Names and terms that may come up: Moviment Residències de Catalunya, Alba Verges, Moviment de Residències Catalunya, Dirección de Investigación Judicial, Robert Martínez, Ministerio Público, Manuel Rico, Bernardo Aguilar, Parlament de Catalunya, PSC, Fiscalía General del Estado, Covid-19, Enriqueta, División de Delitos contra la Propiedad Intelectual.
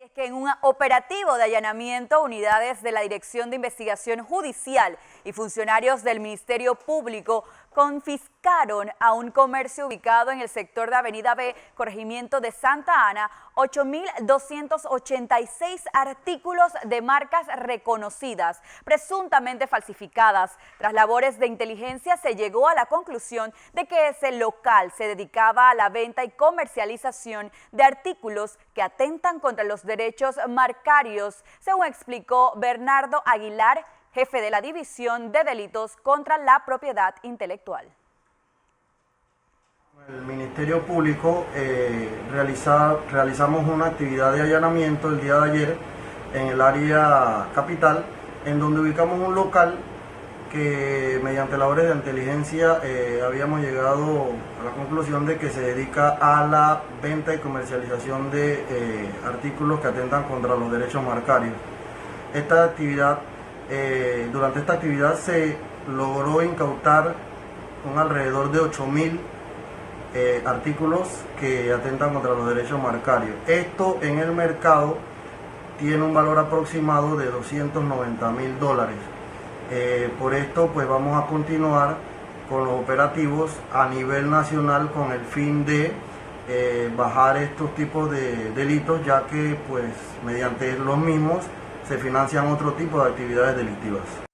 Es que en un operativo de allanamiento, unidades de la Dirección de Investigación Judicial y funcionarios del Ministerio Público confiscaron a un comercio ubicado en el sector de Avenida B, corregimiento de Santa Ana, 8.286 artículos de marcas reconocidas, presuntamente falsificadas. Tras labores de inteligencia se llegó a la conclusión de que ese local se dedicaba a la venta y comercialización de artículos que atentan contra los derechos marcarios, según explicó Bernardo Aguilar, jefe de la División de Delitos contra la Propiedad Intelectual. El Ministerio Público realizamos una actividad de allanamiento el día de ayer en el área capital, en donde ubicamos un local que mediante labores de inteligencia habíamos llegado a la conclusión de que se dedica a la venta y comercialización de artículos que atentan contra los derechos marcarios. Durante esta actividad se logró incautar alrededor de 8.000 artículos que atentan contra los derechos marcarios. Esto en el mercado tiene un valor aproximado de $290.000. Por esto pues vamos a continuar con los operativos a nivel nacional con el fin de bajar estos tipos de delitos, ya que pues mediante los mismos se financian otro tipo de actividades delictivas.